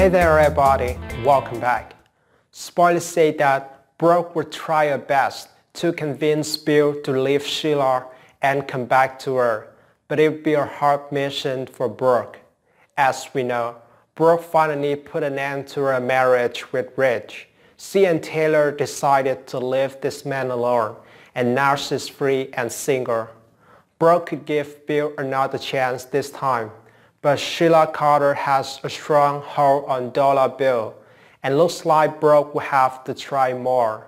Hey there everybody, welcome back. Spoilers say that Brooke will try her best to convince Bill to leave Sheila and come back to her, but it would be a hard mission for Brooke. As we know, Brooke finally put an end to her marriage with Ridge. She and Taylor decided to leave this man alone, and now she's free and single. Brooke could give Bill another chance this time, but Sheila Carter has a strong hold on Dollar Bill, and looks like Brooke will have to try more.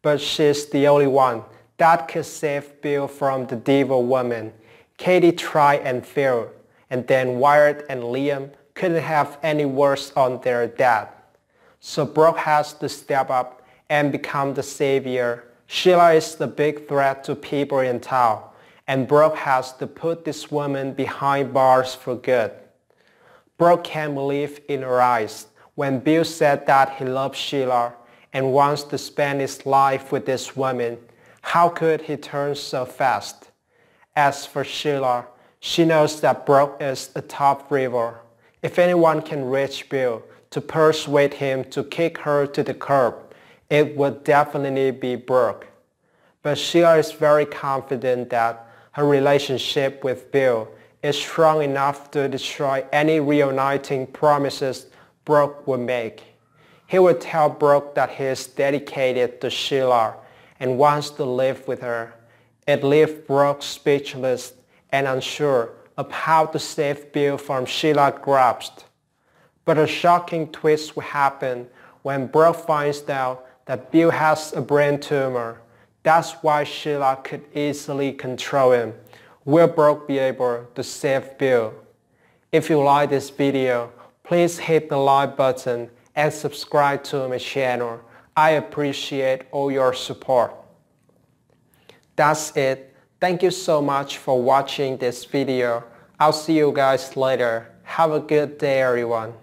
But she's the only one that could save Bill from the devil woman. Katie tried and failed, and then Wyatt and Liam couldn't have any words on their dad. So Brooke has to step up and become the savior. Sheila is the big threat to people in town, and Brooke has to put this woman behind bars for good. Brooke can't believe in her eyes when Bill said that he loves Sheila and wants to spend his life with this woman. How could he turn so fast? As for Sheila, she knows that Brooke is a top rival. If anyone can reach Bill to persuade him to kick her to the curb, it would definitely be Brooke. But Sheila is very confident that her relationship with Bill is strong enough to destroy any reuniting promises Brooke would make. He would tell Brooke that he is dedicated to Sheila and wants to live with her. It left Brooke speechless and unsure of how to save Bill from Sheila's grasp. But a shocking twist will happen when Brooke finds out that Bill has a brain tumor. That's why Sheila could easily control him. Will Brooke be able to save Bill? If you like this video, please hit the like button and subscribe to my channel. I appreciate all your support. That's it. Thank you so much for watching this video. I'll see you guys later. Have a good day everyone.